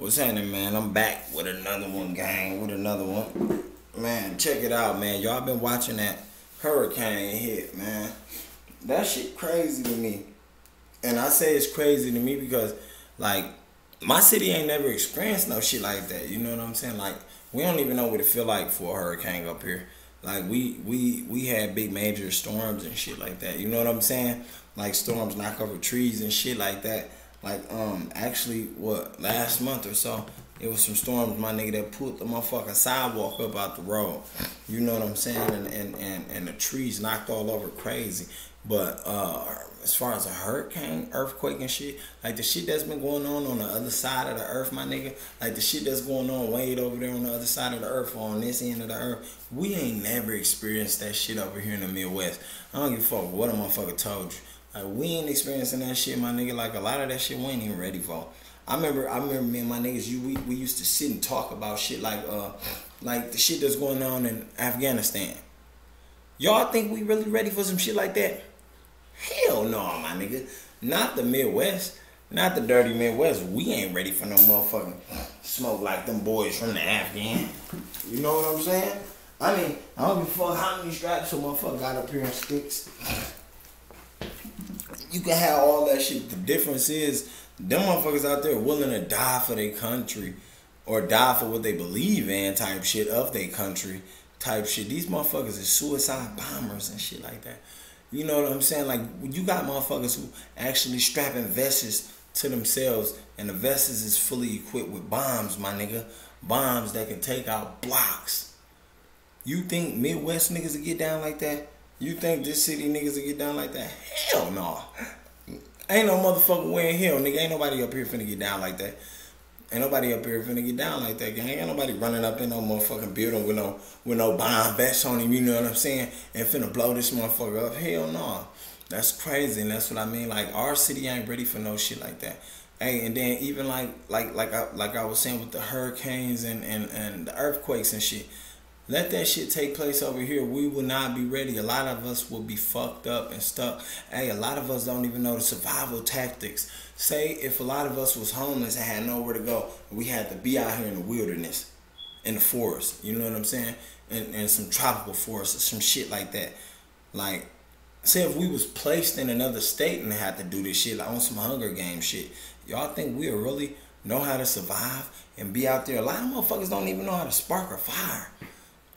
What's happening, man? I'm back with another one, gang. With another one. Man, check it out, man. Y'all been watching that hurricane hit, man. That shit crazy to me. And I say it's crazy to me because, like, my city ain't never experienced no shit like that. You know what I'm saying? Like, we don't even know what it feel like for a hurricane up here. Like, we had big major storms and shit like that. You know what I'm saying? Like, storms knock over trees and shit like that. Like, actually, what, last month or so, it was some storms, my nigga, that pulled the motherfucking sidewalk up out the road. You know what I'm saying? And the trees knocked all over crazy. But as far as a hurricane, earthquake and shit, like the shit that's been going on the other side of the earth, my nigga, like the shit that's going on way over there on the other side of the earth, on this end of the earth, we ain't never experienced that shit over here in the Midwest. I don't give a fuck what a motherfucker told you. Like, we ain't experiencing that shit, my nigga. Like, a lot of that shit we ain't even ready for. I remember me and my niggas, we used to sit and talk about shit like the shit that's going on in Afghanistan. Y'all think we really ready for some shit like that? Hell no, my nigga. Not the Midwest. Not the dirty Midwest. We ain't ready for no motherfucking smoke like them boys from the Afghan. You know what I'm saying? I mean, I don't give a fuck how many straps a motherfucker got up here in sticks. You can have all that shit. The difference is, them motherfuckers out there willing to die for their country or die for what they believe in type shit of their country type shit. These motherfuckers is suicide bombers and shit like that. You know what I'm saying? Like, you got motherfuckers who actually strapping vests to themselves, and the vests is fully equipped with bombs, my nigga. Bombs that can take out blocks. You think Midwest niggas will get down like that? You think this city niggas will get down like that? Hell no. Ain't no motherfucker way in hell, nigga. Ain't nobody up here finna get down like that. Ain't nobody up here finna get down like that, gang. Ain't nobody running up in no motherfucking building with no bomb vest on him, you know what I'm saying? And finna blow this motherfucker up. Hell no. That's crazy, and that's what I mean. Like, our city ain't ready for no shit like that. Hey, and then even like I was saying with the hurricanes and the earthquakes and shit. Let that shit take place over here. We will not be ready. A lot of us will be fucked up and stuck. Hey, a lot of us don't even know the survival tactics. Say if a lot of us was homeless and had nowhere to go, we had to be out here in the wilderness, in the forest. You know what I'm saying? In some tropical forest or some shit like that. Like, say if we was placed in another state and had to do this shit, like on some Hunger Games shit. Y'all think we'll really know how to survive and be out there? A lot of motherfuckers don't even know how to spark a fire.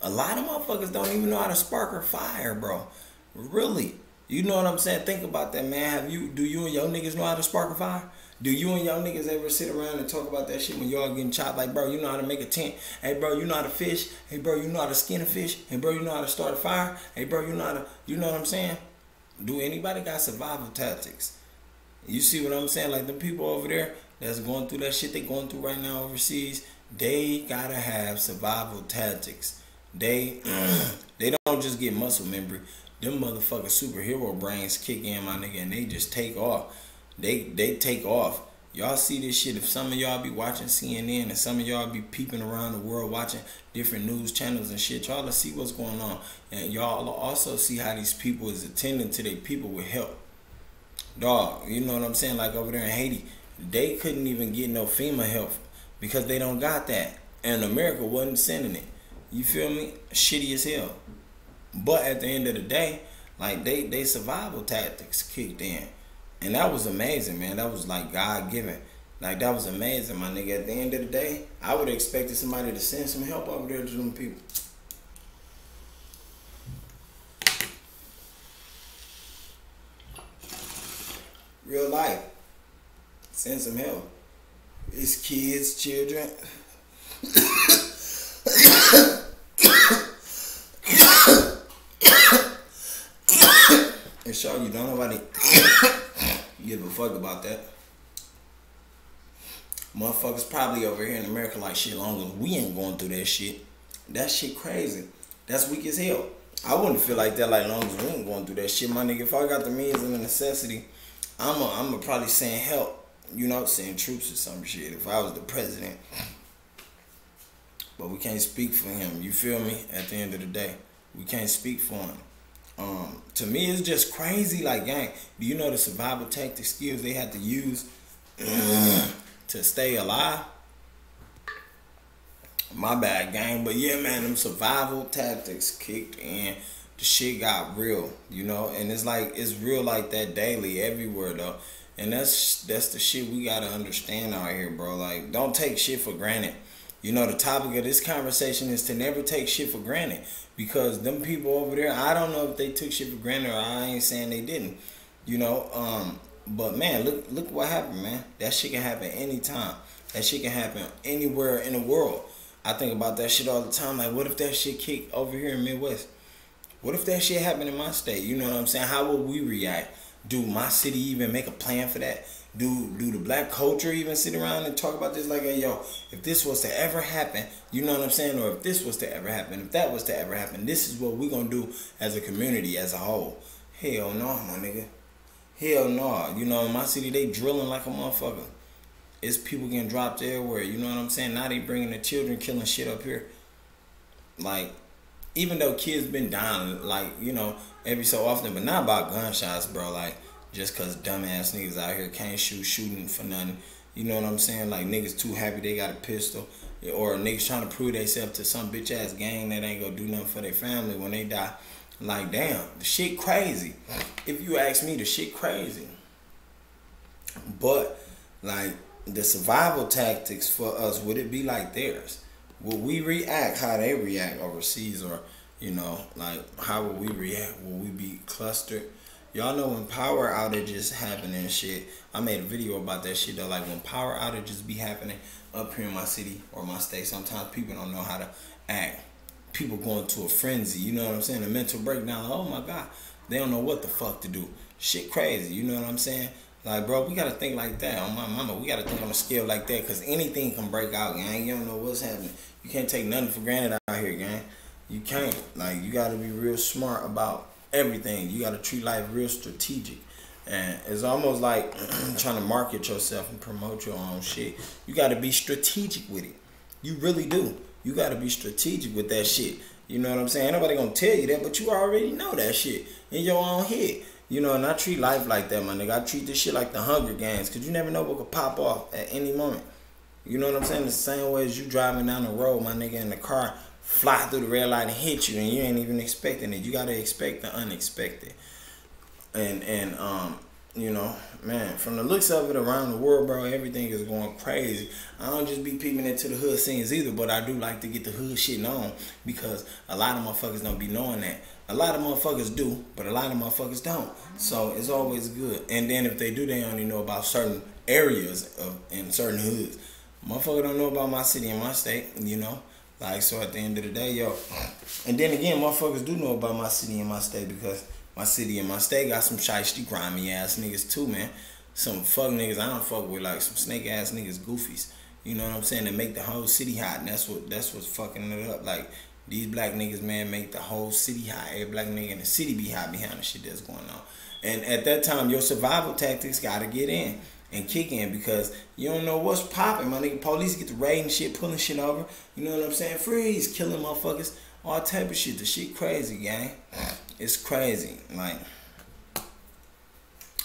A lot of motherfuckers don't even know how to spark a fire, bro. Really. You know what I'm saying? Think about that, man. Do you and your niggas know how to spark a fire? Do you and your niggas ever sit around and talk about that shit when y'all getting chopped? Like, bro, you know how to make a tent. Hey, bro, you know how to fish. Hey, bro, you know how to skin a fish. Hey, bro, you know how to start a fire. Hey, bro, you know how to, you know what I'm saying? Do anybody got survival tactics? You see what I'm saying? Like, the people over there that's going through that shit they going through right now overseas, they gotta have survival tactics. They don't just get muscle memory. Them motherfucking superhero brains kick in, my nigga, and they just take off. They take off. Y'all see this shit. If some of y'all be watching CNN and some of y'all be peeping around the world watching different news channels and shit, y'all will see what's going on. And y'all will also see how these people is attending to their people with help. Dog, you know what I'm saying? Like over there in Haiti, they couldn't even get no FEMA help because they don't got that. And America wasn't sending it. You feel me? Shitty as hell. But at the end of the day, like, they survival tactics kicked in. And that was amazing, man. That was like God-given. Like, that was amazing, my nigga. At the end of the day, I would have expected somebody to send some help over there to them people. Real life. Send some help. It's kids, children. And show you don't nobody give a fuck about that. Motherfuckers probably over here in America like, shit, long as we ain't going through that shit. That shit crazy. That's weak as hell. I wouldn't feel like that, like, long as we ain't going through that shit, my nigga. If I got the means and the necessity, I'ma probably send help. You know, send troops or some shit if I was the president. But we can't speak for him. You feel me? At the end of the day, we can't speak for him. To me, it's just crazy. Like, gang, do you know the survival tactic skills they had to use to stay alive? My bad, gang. But yeah, man, them survival tactics kicked in. The shit got real, you know? And it's like, it's real like that daily everywhere, though. And that's the shit we gotta understand out here, bro. Like, don't take shit for granted. You know, the topic of this conversation is to never take shit for granted. Because them people over there, I don't know if they took shit for granted or I ain't saying they didn't. You know, but man, look what happened, man. That shit can happen anytime. That shit can happen anywhere in the world. I think about that shit all the time. Like, what if that shit kicked over here in Midwest? What if that shit happened in my state? You know what I'm saying? How would we react? Do my city even make a plan for that? Do the black culture even sit around and talk about this? Like, hey, yo, if this was to ever happen, you know what I'm saying? Or if this was to ever happen, if that was to ever happen, this is what we're going to do as a community, as a whole. Hell no, my nigga. Hell no. You know, in my city, they drilling like a motherfucker. It's people getting dropped everywhere. You know what I'm saying? Now they bringing the children killing shit up here. Like, even though kids been dying, like, you know, every so often, but not by gunshots, bro. Like, just because dumbass niggas out here can't shooting for nothing. You know what I'm saying? Like, niggas too happy they got a pistol. Or niggas trying to prove themselves to some bitch-ass gang that ain't gonna do nothing for their family when they die. Like, damn, the shit crazy. If you ask me, the shit crazy. But, like, the survival tactics for us, would it be like theirs? Will we react how they react overseas? Or, you know, like, how will we react? Will we be clustered? Y'all know when power outages happen and shit. I made a video about that shit, though. Like, when power outages be happening up here in my city or my state, sometimes people don't know how to act. People going to a frenzy, you know what I'm saying? A mental breakdown, like, oh my God. They don't know what the fuck to do. Shit crazy, you know what I'm saying? Like, bro, we got to think like that. On my mama, we got to think on a scale like that, because anything can break out, gang. You don't know what's happening. You can't take nothing for granted out here, gang. You can't. Like, you got to be real smart about everything. You got to treat life real strategic. And it's almost like trying to market yourself and promote your own shit. You got to be strategic with it. You really do. You got to be strategic with that shit. You know what I'm saying? Ain't nobody going to tell you that, but you already know that shit in your own head. You know, and I treat life like that, my nigga. I treat this shit like the Hunger Games, because you never know what could pop off at any moment. You know what I'm saying? The same way as you driving down the road, my nigga, and the car fly through the red light and hit you, and you ain't even expecting it. You got to expect the unexpected. And you know, man, from the looks of it around the world, bro, everything is going crazy. I don't just be peeping into the hood scenes either, but I do like to get the hood shit known, because a lot of motherfuckers don't be knowing that. A lot of motherfuckers do, but a lot of motherfuckers don't. So it's always good. And then if they do, they only know about certain areas of in certain hoods. Motherfucker don't know about my city and my state, you know? Like, so at the end of the day, yo. And then again, motherfuckers do know about my city and my state, because my city and my state got some shiesty, grimy ass niggas too, man. Some fuck niggas I don't fuck with, like some snake ass niggas, goofies. You know what I'm saying? They make the whole city hot, and that's what's fucking it up. Like, these black niggas, man, make the whole city hot. Every black nigga in the city be hot behind the shit that's going on. And at that time, your survival tactics gotta get in and kick in, because you don't know what's popping, my nigga. Police get to raiding shit, pulling shit over. You know what I'm saying? Freeze, killing motherfuckers, all type of shit. The shit crazy, gang. It's crazy. Like, I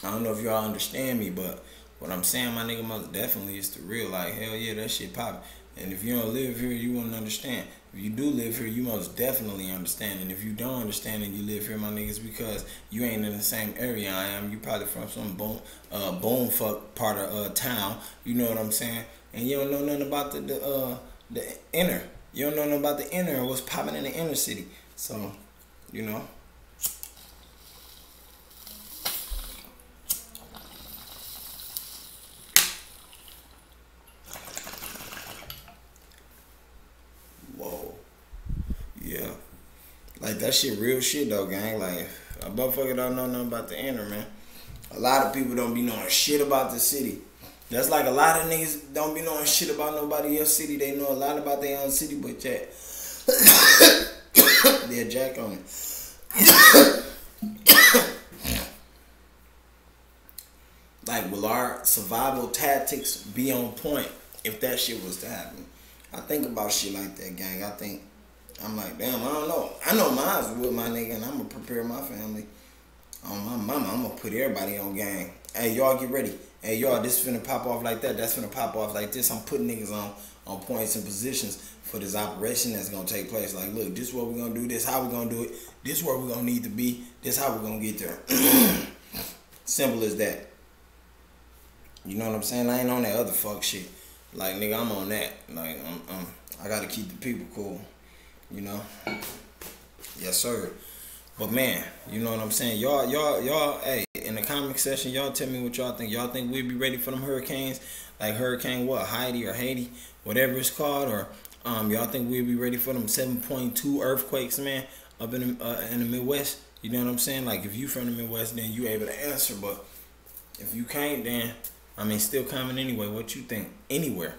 don't know if y'all understand me, but what I'm saying, my nigga, most definitely is the real. Like, hell yeah, that shit popping. And if you don't live here, you wouldn't understand. If you do live here, you most definitely understand. And if you don't understand and you live here, my niggas, because you ain't in the same area I am. You probably from some bonefuck part of town. You know what I'm saying? And you don't know nothing about the inner. You don't know nothing about the inner or what's popping in the inner city. So, you know. Like, that shit real shit, though, gang. Like, a motherfucker don't know nothing about the inner, man. A lot of people don't be knowing shit about the city. That's like a lot of niggas don't be knowing shit about nobody else's city. They know a lot about their own city, but yeah, they're jack on it. Like, will our survival tactics be on point if that shit was to happen? I think about shit like that, gang. I'm like, damn, I don't know. I know mine's with my nigga, and I'm going to prepare my family. On my mama, I'm going to put everybody on game. Hey, y'all get ready. hey, y'all, this finna pop off like that, that's finna pop off like this. I'm putting niggas on points and positions for this operation that's gonna take place. Like, look, this is what we're gonna do, this how we're gonna do it, this is where we're gonna need to be, this how we're gonna get there. Simple as that. You know what I'm saying? I ain't on that other fuck shit. Like, nigga, I'm on that. Like, I gotta keep the people cool, you know? Yes, sir. But man, you know what I'm saying? Y'all, hey, in the comment section, y'all tell me what y'all think. Y'all think we'd be ready for them hurricanes? Like hurricane what? Haiti or Haiti, whatever it's called, or y'all think we'd be ready for them 7.2 earthquakes, man, up in the Midwest? You know what I'm saying? Like, if you from the Midwest, then you able to answer, but if you can't, then I mean, still comment anyway. What you think? Anywhere.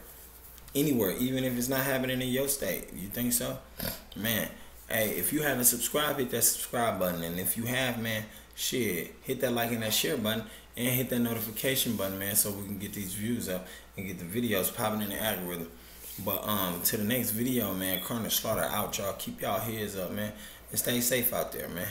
Anywhere. Even if it's not happening in your state. You think so? Man. Hey, if you haven't subscribed, hit that subscribe button. And if you have, man, shit, hit that like and that share button. And hit that notification button, man, so we can get these views up and get the videos popping in the algorithm. But to the next video, man, Colonel Slaughter out, y'all. Keep y'all heads up, man. And stay safe out there, man.